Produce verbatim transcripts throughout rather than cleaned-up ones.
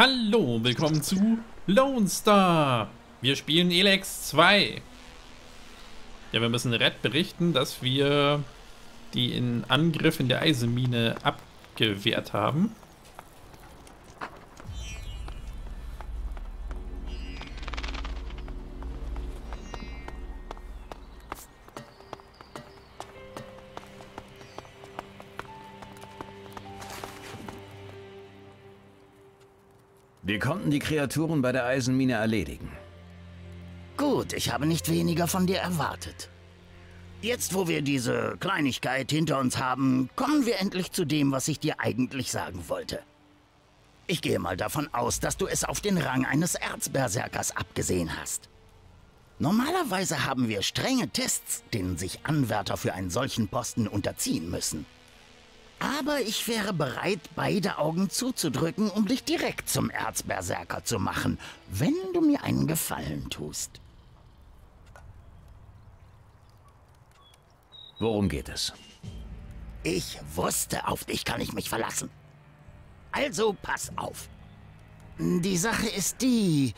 Hallo, willkommen zu Lone Star. Wir spielen Elex zwei. Ja, wir müssen Red berichten, dass wir die in Angriff in der Eisenmine abgewehrt haben. Wir konnten die Kreaturen bei der Eisenmine erledigen. Gut, ich habe nicht weniger von dir erwartet. Jetzt, wo wir diese Kleinigkeit hinter uns haben, kommen wir endlich zu dem, was ich dir eigentlich sagen wollte. Ich gehe mal davon aus, dass du es auf den Rang eines Erzberserkers abgesehen hast. Normalerweise haben wir strenge Tests, denen sich Anwärter für einen solchen Posten unterziehen müssen. Aber ich wäre bereit, beide Augen zuzudrücken, um dich direkt zum Erzberserker zu machen, wenn du mir einen Gefallen tust. Worum geht es? Ich wusste, auf dich kann ich mich verlassen. Also pass auf. Die Sache ist die,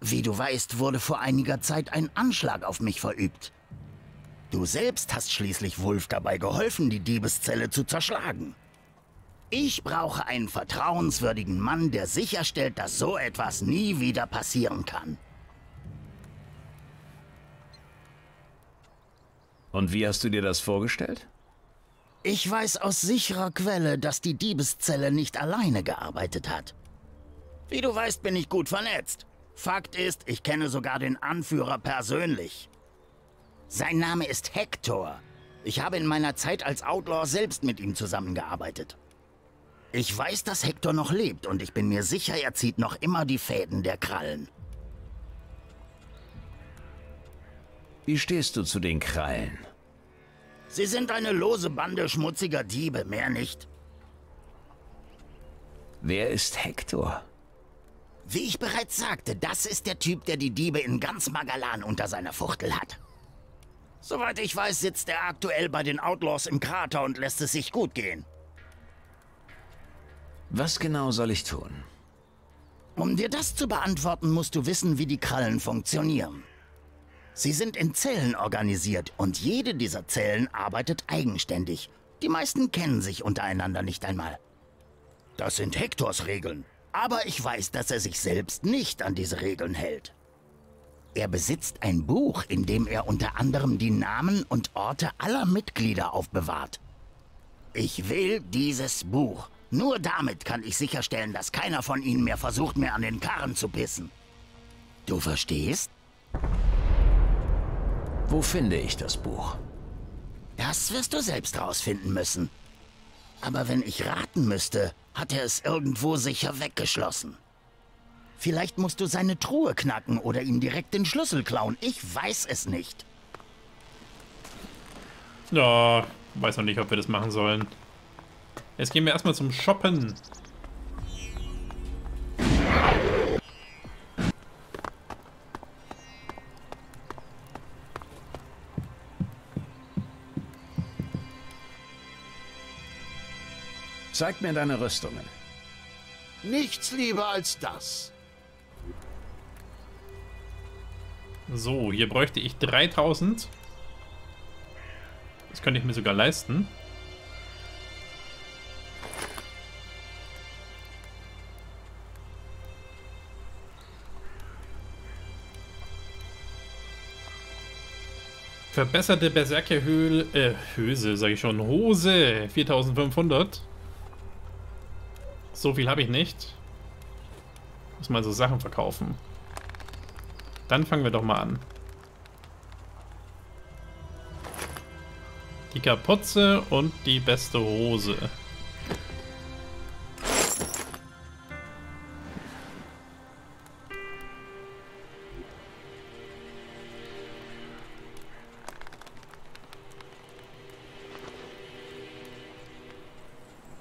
wie du weißt, wurde vor einiger Zeit ein Anschlag auf mich verübt. Du selbst hast schließlich Wulf dabei geholfen, die Diebeszelle zu zerschlagen. Ich brauche einen vertrauenswürdigen Mann, der sicherstellt, dass so etwas nie wieder passieren kann. Und wie hast du dir das vorgestellt? Ich weiß aus sicherer Quelle, dass die Diebeszelle nicht alleine gearbeitet hat. Wie du weißt, bin ich gut vernetzt. Fakt ist, ich kenne sogar den Anführer persönlich. Sein Name ist Hektor. Ich habe in meiner Zeit als Outlaw selbst mit ihm zusammengearbeitet. Ich weiß, dass Hektor noch lebt und ich bin mir sicher, er zieht noch immer die Fäden der Krallen. Wie stehst du zu den Krallen? Sie sind eine lose Bande schmutziger Diebe, mehr nicht. Wer ist Hektor? Wie ich bereits sagte, das ist der Typ, der die Diebe in ganz Magalan unter seiner Fuchtel hat. Soweit ich weiß, sitzt er aktuell bei den Outlaws im Krater und lässt es sich gut gehen. Was genau soll ich tun? Um dir das zu beantworten, musst du wissen, wie die Krallen funktionieren. Sie sind in Zellen organisiert und jede dieser Zellen arbeitet eigenständig. Die meisten kennen sich untereinander nicht einmal. Das sind Hektors Regeln, aber ich weiß, dass er sich selbst nicht an diese Regeln hält. Er besitzt ein Buch, in dem er unter anderem die Namen und Orte aller Mitglieder aufbewahrt. Ich will dieses Buch. Nur damit kann ich sicherstellen, dass keiner von ihnen mehr versucht, mir an den Karren zu pissen. Du verstehst? Wo finde ich das Buch? Das wirst du selbst rausfinden müssen. Aber wenn ich raten müsste, hat er es irgendwo sicher weggeschlossen. Vielleicht musst du seine Truhe knacken oder ihm direkt den Schlüssel klauen. Ich weiß es nicht. Ja, weiß noch nicht, ob wir das machen sollen. Jetzt gehen wir erstmal zum Shoppen. Zeig mir deine Rüstungen. Nichts lieber als das. So, hier bräuchte ich dreitausend. Das könnte ich mir sogar leisten. Verbesserte Berserkerhöhle, äh, Höse, sage ich schon, Hose, viertausendfünfhundert. So viel habe ich nicht. Muss mal so Sachen verkaufen. Dann fangen wir doch mal an. Die Kapuze und die beste Hose.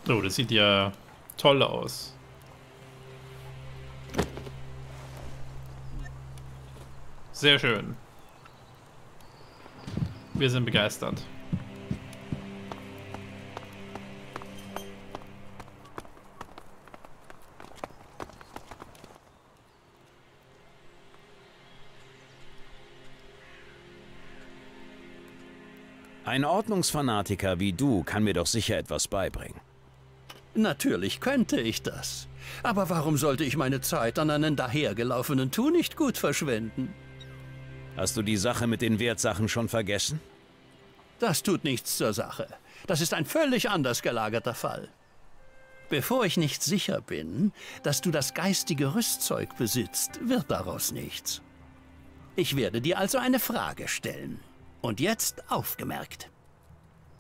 So, das sieht ja toll aus. Sehr schön. Wir sind begeistert. Ein Ordnungsfanatiker wie du kann mir doch sicher etwas beibringen. Natürlich könnte ich das. Aber warum sollte ich meine Zeit an einen dahergelaufenen Tunichtgut verschwenden? Hast du die Sache mit den Wertsachen schon vergessen? Das tut nichts zur Sache. Das ist ein völlig anders gelagerter Fall. Bevor ich nicht sicher bin, dass du das geistige Rüstzeug besitzt, wird daraus nichts. Ich werde dir also eine Frage stellen. Und jetzt aufgemerkt.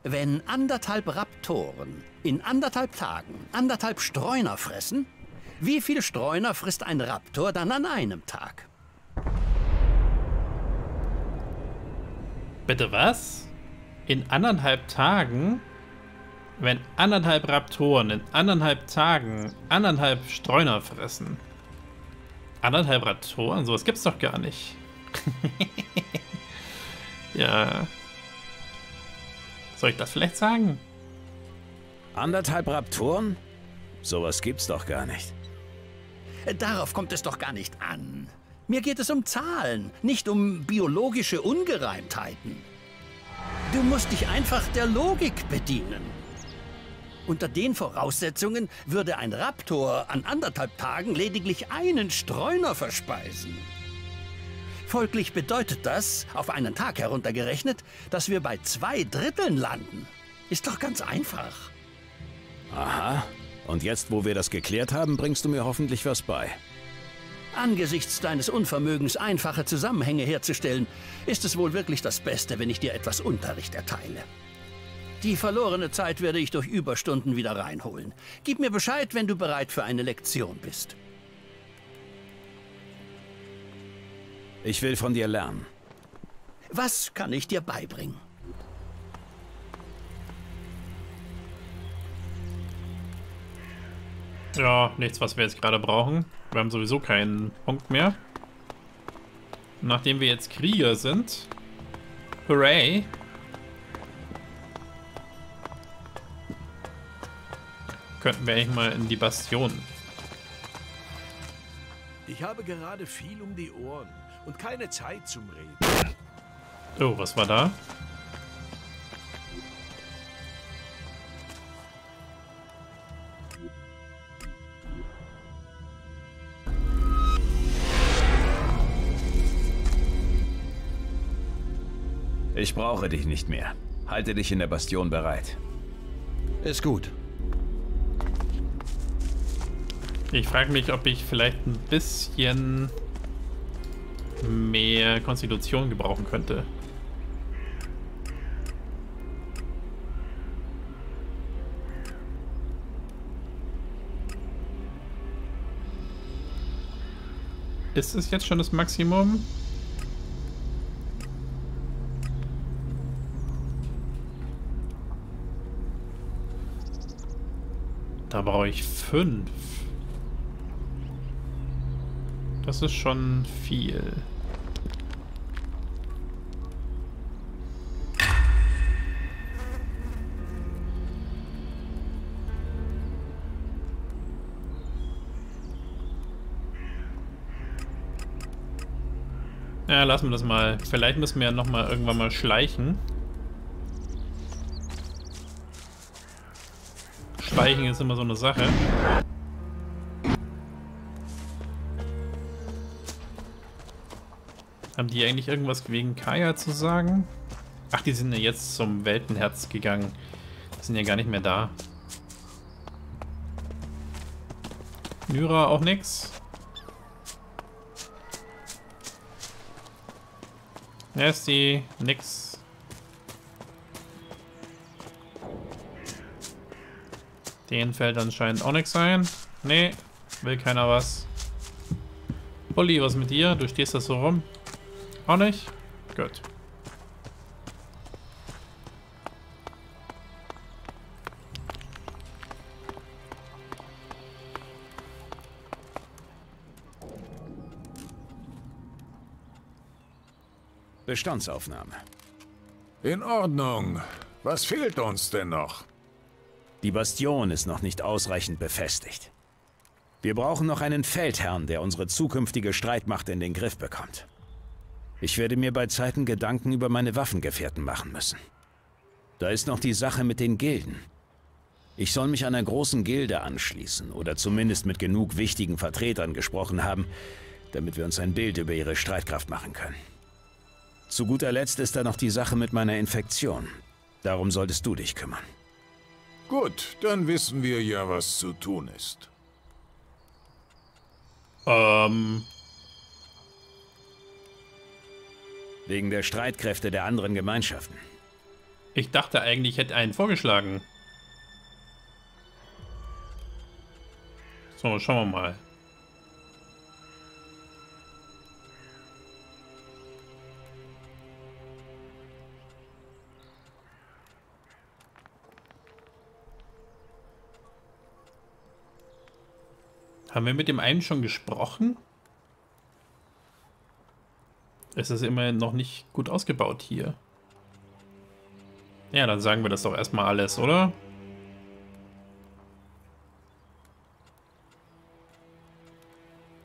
Wenn anderthalb Raptoren in anderthalb Tagen anderthalb Streuner fressen, wie viel Streuner frisst ein Raptor dann an einem Tag? Bitte was? In anderthalb Tagen? Wenn anderthalb Raptoren in anderthalb Tagen anderthalb Streuner fressen. Anderthalb Raptoren? Sowas gibt's doch gar nicht. Ja. Soll ich das vielleicht sagen? Anderthalb Raptoren? Sowas gibt's doch gar nicht. Darauf kommt es doch gar nicht an. Mir geht es um Zahlen, nicht um biologische Ungereimtheiten. Du musst dich einfach der Logik bedienen. Unter den Voraussetzungen würde ein Raptor an anderthalb Tagen lediglich einen Streuner verspeisen. Folglich bedeutet das, auf einen Tag heruntergerechnet, dass wir bei zwei Dritteln landen. Ist doch ganz einfach. Aha. Und jetzt, wo wir das geklärt haben, bringst du mir hoffentlich was bei. Angesichts deines Unvermögens, einfache Zusammenhänge herzustellen, ist es wohl wirklich das Beste, wenn ich dir etwas Unterricht erteile. Die verlorene Zeit werde ich durch Überstunden wieder reinholen. Gib mir Bescheid, wenn du bereit für eine Lektion bist. Ich will von dir lernen. Was kann ich dir beibringen? Ja, nichts, was wir jetzt gerade brauchen. Wir haben sowieso keinen Punkt mehr. Nachdem wir jetzt Krieger sind. Hooray! Könnten wir eigentlich mal in die Bastion. Ich habe gerade viel um die Ohren und keine Zeit zum Reden. Oh, was war da? Ich brauche dich nicht mehr. Halte dich in der Bastion bereit. Ist gut. Ich frage mich, ob ich vielleicht ein bisschen mehr Konstitution gebrauchen könnte. Ist es jetzt schon das Maximum? Da brauche ich fünf. Das ist schon viel. Ja, lassen wir das mal. Vielleicht müssen wir ja nochmal irgendwann mal schleichen. Speichen ist immer so eine Sache. Haben die eigentlich irgendwas wegen Kaya zu sagen? Ach, die sind ja jetzt zum Weltenherz gegangen. Die sind ja gar nicht mehr da. Myra auch nix. Nasty, nix. Den fällt anscheinend auch nichts ein. Nee, will keiner was. Olli, was mit dir? Du stehst das so rum. Auch nicht? Gut. Bestandsaufnahme. In Ordnung. Was fehlt uns denn noch? Die Bastion ist noch nicht ausreichend befestigt. Wir brauchen noch einen Feldherrn, der unsere zukünftige Streitmacht in den Griff bekommt. Ich werde mir bei Zeiten Gedanken über meine Waffengefährten machen müssen. Da ist noch die Sache mit den Gilden. Ich soll mich einer großen Gilde anschließen oder zumindest mit genug wichtigen Vertretern gesprochen haben, damit wir uns ein Bild über ihre Streitkraft machen können. Zu guter Letzt ist da noch die Sache mit meiner Infektion. Darum solltest du dich kümmern. Gut, dann wissen wir ja, was zu tun ist. Ähm... Wegen der Streitkräfte der anderen Gemeinschaften. Ich dachte eigentlich, ich hätte einen vorgeschlagen. So, schauen wir mal. Haben wir mit dem einen schon gesprochen? Es ist immerhin noch nicht gut ausgebaut hier. Ja, dann sagen wir das doch erstmal alles, oder?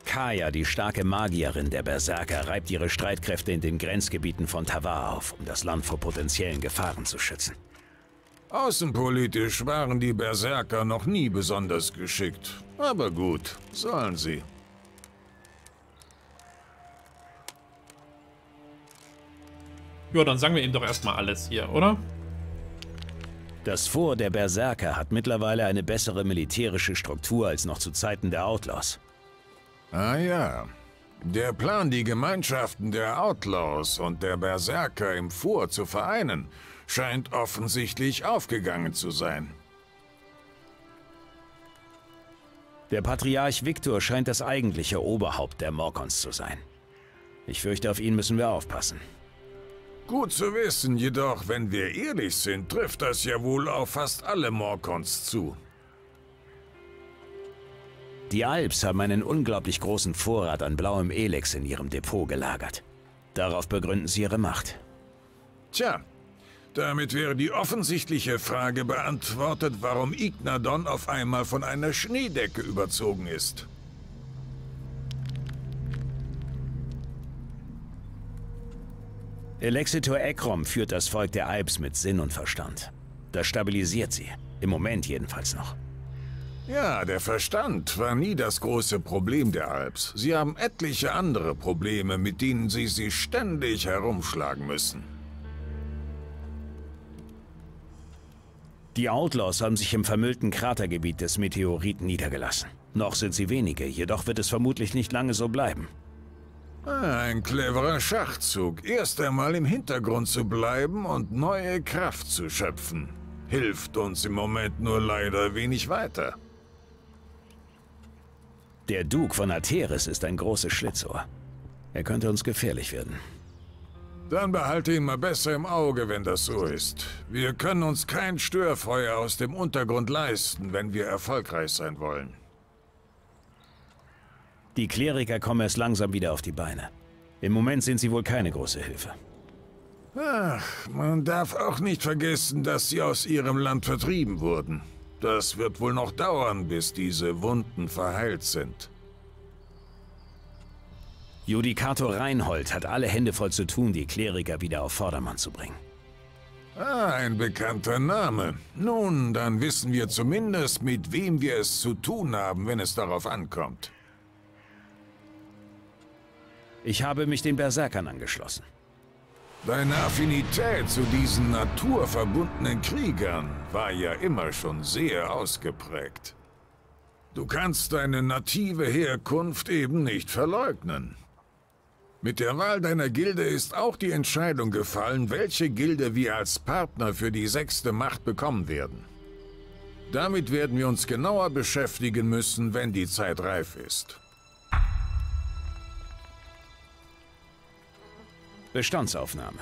Kaya, die starke Magierin der Berserker, reibt ihre Streitkräfte in den Grenzgebieten von Tavar auf, um das Land vor potenziellen Gefahren zu schützen. Außenpolitisch waren die Berserker noch nie besonders geschickt. Aber gut, sollen sie. Ja, dann sagen wir ihm doch erstmal alles hier, oder? Das Fort der Berserker hat mittlerweile eine bessere militärische Struktur als noch zu Zeiten der Outlaws. Ah ja. Der Plan, die Gemeinschaften der Outlaws und der Berserker im Fort zu vereinen, scheint offensichtlich aufgegangen zu sein. Der Patriarch Viktor scheint das eigentliche Oberhaupt der Morkons zu sein. Ich fürchte, auf ihn müssen wir aufpassen. Gut zu wissen, jedoch, wenn wir ehrlich sind, trifft das ja wohl auf fast alle Morkons zu. Die Alps haben einen unglaublich großen Vorrat an blauem Elex in ihrem Depot gelagert. Darauf begründen sie ihre Macht. Tja. Damit wäre die offensichtliche Frage beantwortet, warum Ignadon auf einmal von einer Schneedecke überzogen ist. Elexitor Ekrom führt das Volk der Alps mit Sinn und Verstand. Das stabilisiert sie. Im Moment jedenfalls noch. Ja, der Verstand war nie das große Problem der Alps. Sie haben etliche andere Probleme, mit denen sie sich ständig herumschlagen müssen. Die Outlaws haben sich im vermüllten Kratergebiet des Meteoriten niedergelassen. Noch sind sie wenige, jedoch wird es vermutlich nicht lange so bleiben. Ah, ein cleverer Schachzug. Erst einmal im Hintergrund zu bleiben und neue Kraft zu schöpfen. Hilft uns im Moment nur leider wenig weiter. Der Duke von Arteris ist ein großes Schlitzohr. Er könnte uns gefährlich werden. Dann behalte ihn mal besser im Auge, wenn das so ist. Wir können uns kein Störfeuer aus dem Untergrund leisten, wenn wir erfolgreich sein wollen. Die Kleriker kommen erst langsam wieder auf die Beine. Im Moment sind sie wohl keine große Hilfe. Ach, man darf auch nicht vergessen, dass sie aus ihrem Land vertrieben wurden. Das wird wohl noch dauern, bis diese Wunden verheilt sind. Judikator Reinhold hat alle Hände voll zu tun, die Kleriker wieder auf Vordermann zu bringen. Ah, ein bekannter Name. Nun, dann wissen wir zumindest, mit wem wir es zu tun haben, wenn es darauf ankommt. Ich habe mich den Berserkern angeschlossen. Deine Affinität zu diesen naturverbundenen Kriegern war ja immer schon sehr ausgeprägt. Du kannst deine native Herkunft eben nicht verleugnen. Mit der Wahl deiner Gilde ist auch die Entscheidung gefallen, welche Gilde wir als Partner für die sechste Macht bekommen werden. Damit werden wir uns genauer beschäftigen müssen, wenn die Zeit reif ist. Bestandsaufnahme.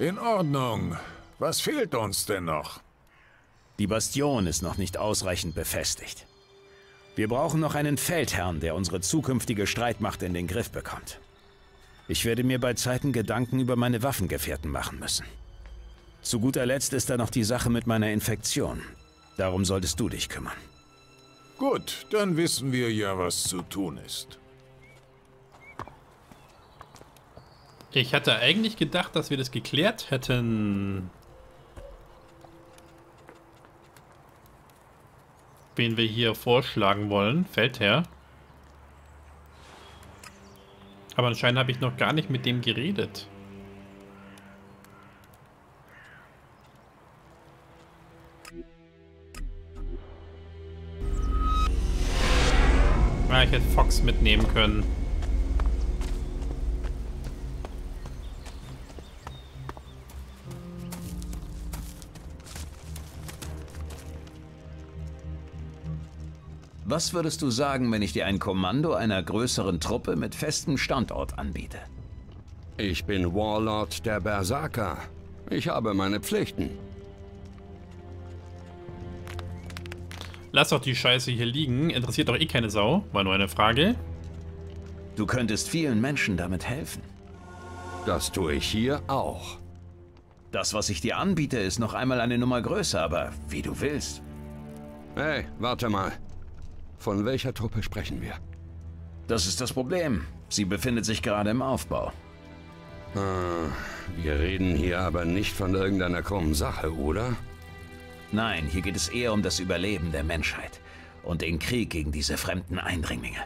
In Ordnung. Was fehlt uns denn noch? Die Bastion ist noch nicht ausreichend befestigt. Wir brauchen noch einen Feldherrn, der unsere zukünftige Streitmacht in den Griff bekommt. Ich werde mir bei Zeiten Gedanken über meine Waffengefährten machen müssen. Zu guter Letzt ist da noch die Sache mit meiner Infektion. Darum solltest du dich kümmern. Gut, dann wissen wir ja, was zu tun ist. Ich hatte eigentlich gedacht, dass wir das geklärt hätten. wen wir hier vorschlagen wollen. Feldherr. Aber anscheinend habe ich noch gar nicht mit dem geredet. Ah, ich hätte Fox mitnehmen können. Was würdest du sagen, wenn ich dir ein Kommando einer größeren Truppe mit festem Standort anbiete? Ich bin Warlord der Berserker. Ich habe meine Pflichten. Lass doch die Scheiße hier liegen. Interessiert doch eh keine Sau. War nur eine Frage. Du könntest vielen Menschen damit helfen. Das tue ich hier auch. Das, was ich dir anbiete, ist noch einmal eine Nummer größer, aber wie du willst. Hey, warte mal. Von welcher Truppe sprechen wir? Das ist das Problem. Sie befindet sich gerade im Aufbau. Ah, wir reden hier aber nicht von irgendeiner krummen Sache, oder? Nein, hier geht es eher um das Überleben der Menschheit und den Krieg gegen diese fremden Eindringlinge.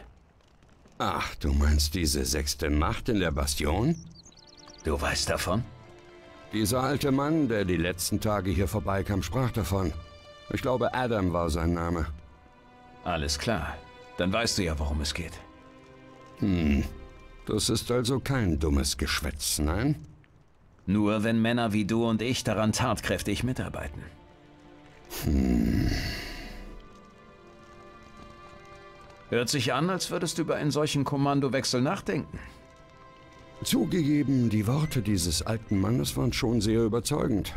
Ach, du meinst diese sechste Macht in der Bastion? Du weißt davon? Dieser alte Mann, der die letzten Tage hier vorbeikam, sprach davon. Ich glaube, Adam war sein Name. Alles klar. Dann weißt du ja, worum es geht. Hm. Das ist also kein dummes Geschwätz, nein? Nur wenn Männer wie du und ich daran tatkräftig mitarbeiten. Hm. Hört sich an, als würdest du über einen solchen Kommandowechsel nachdenken. Zugegeben, die Worte dieses alten Mannes waren schon sehr überzeugend.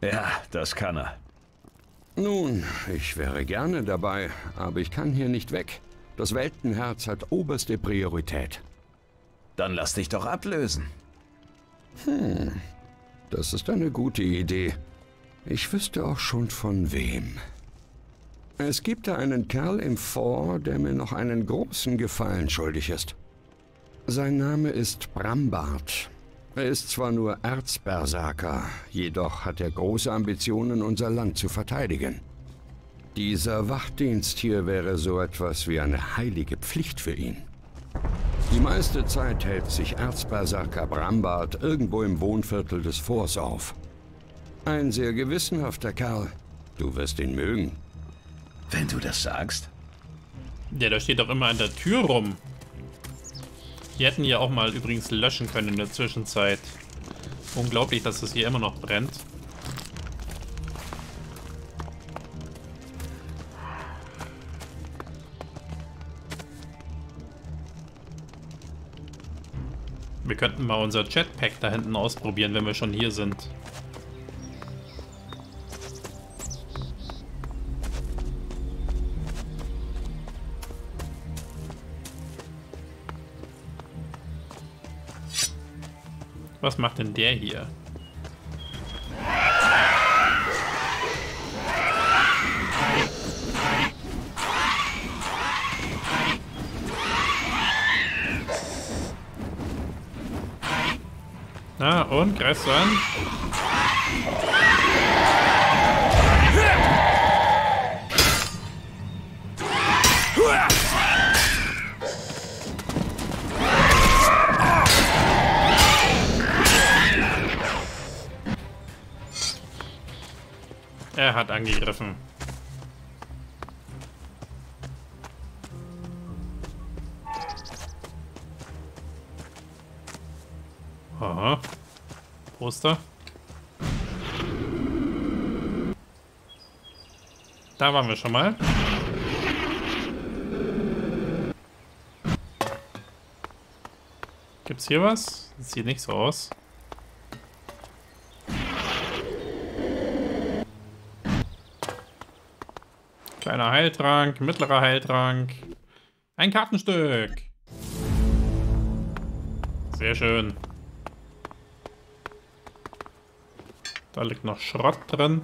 Ja, das kann er. Nun, ich wäre gerne dabei, aber ich kann hier nicht weg. Das Weltenherz hat oberste Priorität. Dann lass dich doch ablösen. Hm, das ist eine gute Idee. Ich wüsste auch schon von wem. Es gibt da einen Kerl im Fort, der mir noch einen großen Gefallen schuldig ist. Sein Name ist Brambart. Er ist zwar nur Erzberserker, jedoch hat er große Ambitionen, unser Land zu verteidigen. Dieser Wachdienst hier wäre so etwas wie eine heilige Pflicht für ihn. Die meiste Zeit hält sich Erzberserker Brambart irgendwo im Wohnviertel des Forts auf. Ein sehr gewissenhafter Kerl. Du wirst ihn mögen. Wenn du das sagst. Ja, da steht doch immer an der Tür rum. Die hätten ja auch mal übrigens löschen können in der Zwischenzeit. Unglaublich, dass das hier immer noch brennt. Wir könnten mal unser Jetpack da hinten ausprobieren, wenn wir schon hier sind. Was macht denn der hier? Na und, greifst du an? Er hat angegriffen. Aha. Poster. Da waren wir schon mal. Gibt's hier was? Das sieht nicht so aus. Kleiner Heiltrank, mittlerer Heiltrank. Ein Kartenstück. Sehr schön. Da liegt noch Schrott drin.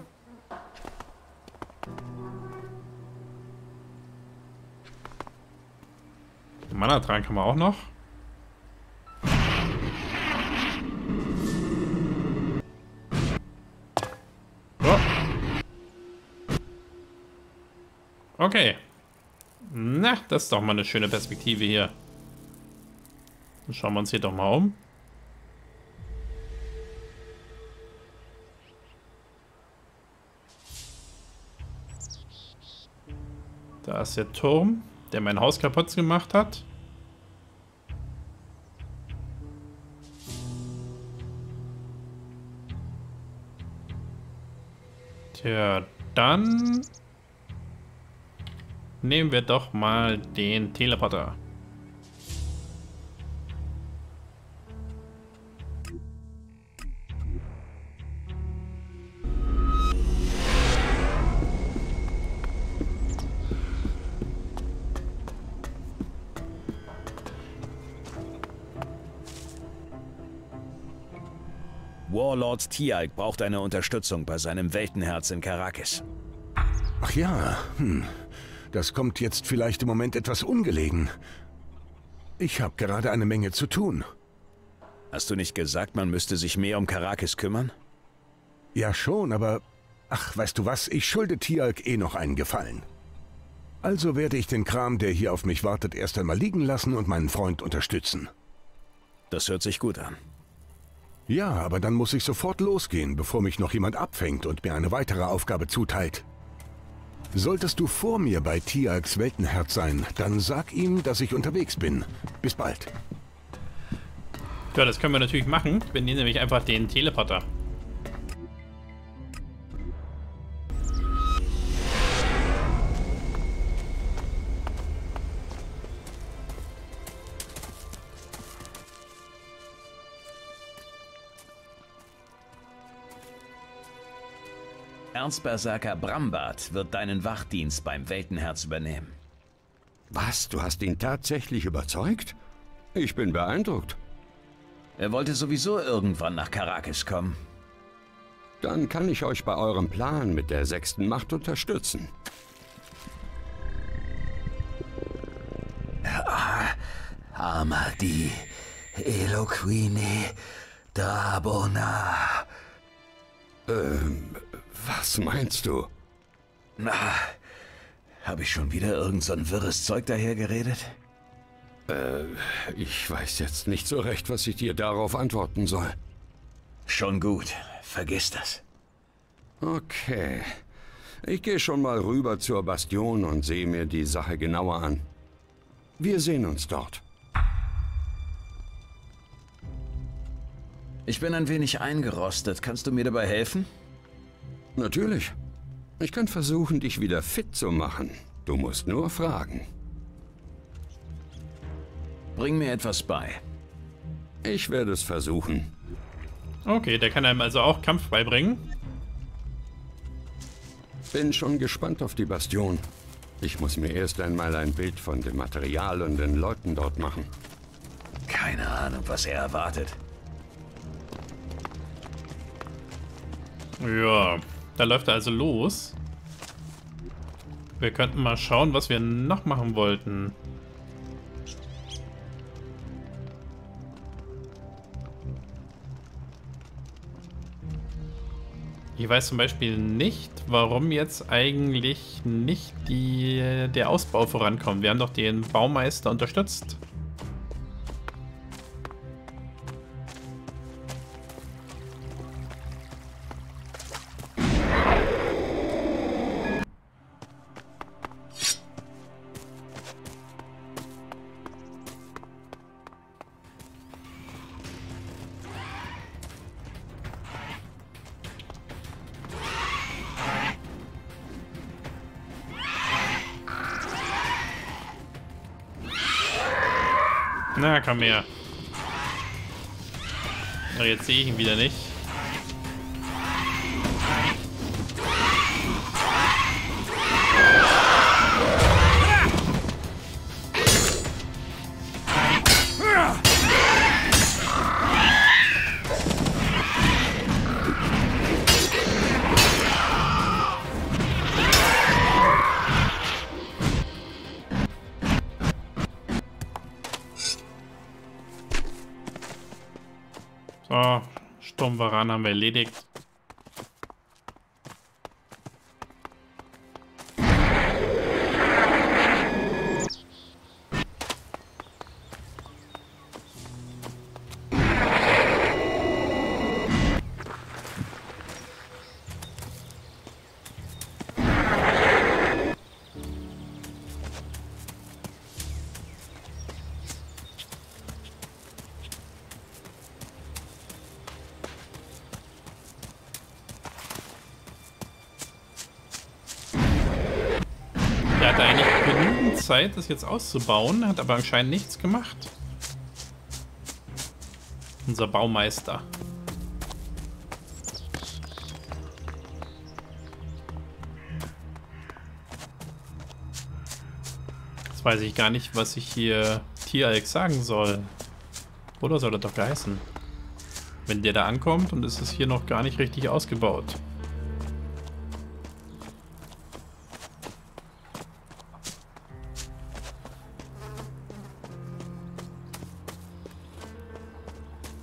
Mana-Trank haben wir auch noch. Na, das ist doch mal eine schöne Perspektive hier. Dann schauen wir uns hier doch mal um. Da ist der Turm, der mein Haus kaputt gemacht hat. Tja, dann nehmen wir doch mal den Teleporter. Warlord Tialk braucht eine Unterstützung bei seinem Weltenherz in Karakis. Ach ja, hm. Das kommt jetzt vielleicht im Moment etwas ungelegen. Ich habe gerade eine Menge zu tun. Hast du nicht gesagt, man müsste sich mehr um Karakis kümmern? Ja schon, aber... Ach, weißt du was, ich schulde Tialk eh noch einen Gefallen. Also werde ich den Kram, der hier auf mich wartet, erst einmal liegen lassen und meinen Freund unterstützen. Das hört sich gut an. Ja, aber dann muss ich sofort losgehen, bevor mich noch jemand abfängt und mir eine weitere Aufgabe zuteilt. Solltest du vor mir bei Tialks Weltenherz sein, dann sag ihm, dass ich unterwegs bin. Bis bald. Ja, das können wir natürlich machen. Wir nehmen nämlich einfach den Teleporter. Erzberserker Brambart wird deinen Wachdienst beim Weltenherz übernehmen. Was? Du hast ihn tatsächlich überzeugt? Ich bin beeindruckt. Er wollte sowieso irgendwann nach Karakis kommen. Dann kann ich euch bei eurem Plan mit der sechsten Macht unterstützen. Amadi, Eloquini, Dabona. Ähm... Was meinst du? Na, habe ich schon wieder irgend so ein wirres Zeug dahergeredet? Äh, ich weiß jetzt nicht so recht, was ich dir darauf antworten soll. Schon gut, vergiss das. Okay, ich gehe schon mal rüber zur Bastion und sehe mir die Sache genauer an. Wir sehen uns dort. Ich bin ein wenig eingerostet, kannst du mir dabei helfen? Natürlich. Ich kann versuchen, dich wieder fit zu machen. Du musst nur fragen. Bring mir etwas bei. Ich werde es versuchen. Okay, der kann einem also auch Kampf beibringen. Bin schon gespannt auf die Bastion. Ich muss mir erst einmal ein Bild von dem Material und den Leuten dort machen. Keine Ahnung, was er erwartet. Ja... Da läuft er also los. Wir könnten mal schauen, was wir noch machen wollten. Ich weiß zum Beispiel nicht, warum jetzt eigentlich nicht die, der Ausbau vorankommt. Wir haben doch den Baumeister unterstützt. Na, komm her. Oh, jetzt sehe ich ihn wieder nicht. So, Sturmwaran haben wir erledigt. Zeit, das jetzt auszubauen, hat aber anscheinend nichts gemacht. Unser Baumeister. Jetzt weiß ich gar nicht, was ich hier Tialk sagen soll. Oder soll das doch geheißen? Wenn der da ankommt und ist es hier noch gar nicht richtig ausgebaut.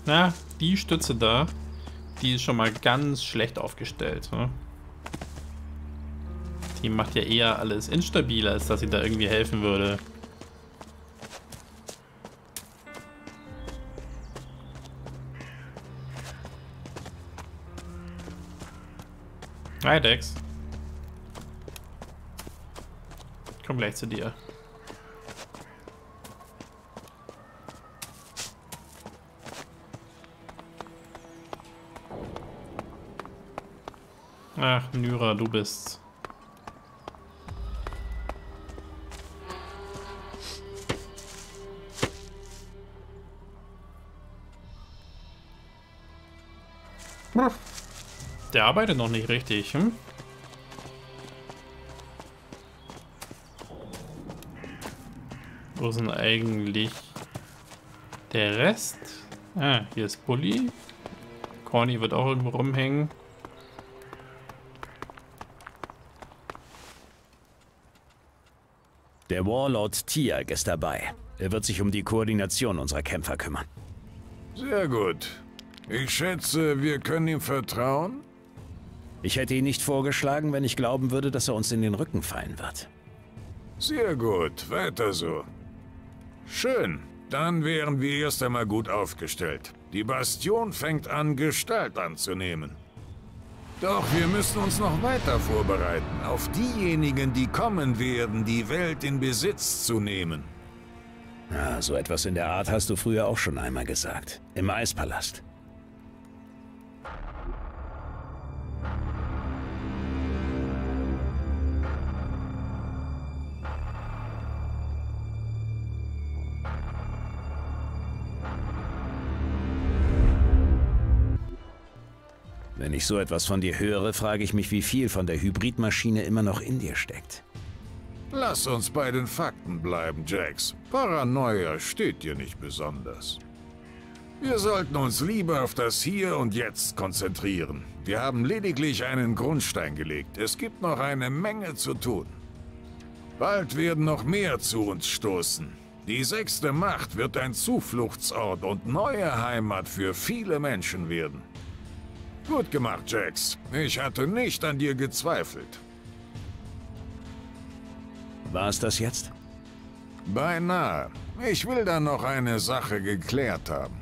Na, die Stütze da, die ist schon mal ganz schlecht aufgestellt. Ne? Die macht ja eher alles instabiler, als dass sie da irgendwie helfen würde. Hi Dex. Ich komm gleich zu dir. Ach, Nyra, du bist's. Der arbeitet noch nicht richtig, hm? Wo ist denn eigentlich der Rest? Ah, hier ist Bulli. Corny wird auch irgendwo rumhängen. Der Warlord Tiag ist dabei. Er wird sich um die Koordination unserer Kämpfer kümmern. Sehr gut. Ich schätze, wir können ihm vertrauen? Ich hätte ihn nicht vorgeschlagen, wenn ich glauben würde, dass er uns in den Rücken fallen wird. Sehr gut, weiter so. Schön, dann wären wir erst einmal gut aufgestellt. Die Bastion fängt an, Gestalt anzunehmen. Doch wir müssen uns noch weiter vorbereiten, auf diejenigen, die kommen werden, die Welt in Besitz zu nehmen. Ja, so etwas in der Art hast du früher auch schon einmal gesagt, im Eispalast. Wenn ich so etwas von dir höre, frage ich mich, wie viel von der Hybridmaschine immer noch in dir steckt. Lass uns bei den Fakten bleiben, Jax. Paranoia steht dir nicht besonders. Wir sollten uns lieber auf das Hier und Jetzt konzentrieren. Wir haben lediglich einen Grundstein gelegt. Es gibt noch eine Menge zu tun. Bald werden noch mehr zu uns stoßen. Die sechste Macht wird ein Zufluchtsort und neue Heimat für viele Menschen werden. Gut gemacht, Jax. Ich hatte nicht an dir gezweifelt. War es das jetzt? Beinahe. Ich will da noch eine Sache geklärt haben.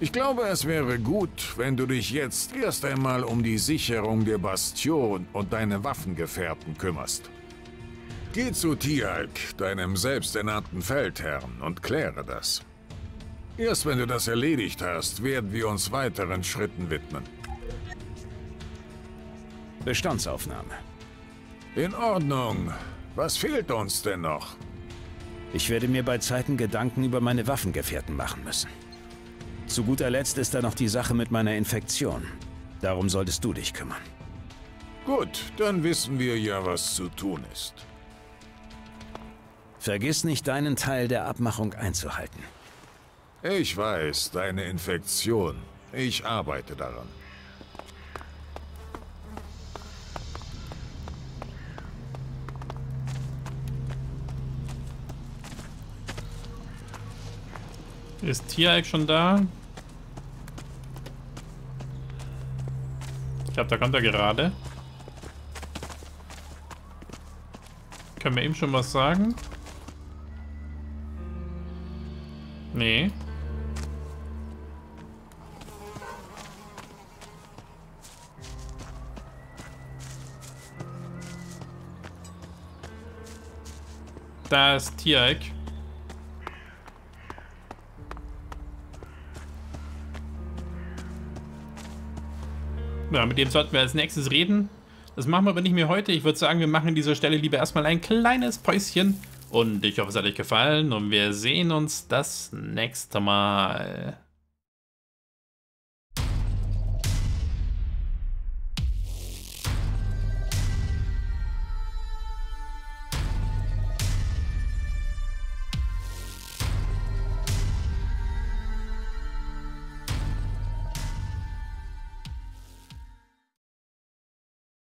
Ich glaube, es wäre gut, wenn du dich jetzt erst einmal um die Sicherung der Bastion und deine Waffengefährten kümmerst. Geh zu Tialk, deinem selbsternannten Feldherrn, und kläre das. Erst wenn du das erledigt hast, werden wir uns weiteren Schritten widmen. Bestandsaufnahme. In Ordnung. Was fehlt uns denn noch? Ich werde mir bei Zeiten Gedanken über meine Waffengefährten machen müssen. Zu guter Letzt ist da noch die Sache mit meiner Infektion. Darum solltest du dich kümmern. Gut, dann wissen wir ja, was zu tun ist. Vergiss nicht, deinen Teil der Abmachung einzuhalten. Ich weiß, deine Infektion. Ich arbeite daran. Ist Tirek schon da? Ich glaube, da kommt er gerade. Können wir ihm schon was sagen? Nee. Da ist Tirek. Ja, mit dem sollten wir als nächstes reden. Das machen wir aber nicht mehr heute. Ich würde sagen, wir machen an dieser Stelle lieber erstmal ein kleines Päuschen. Und ich hoffe, es hat euch gefallen und wir sehen uns das nächste Mal.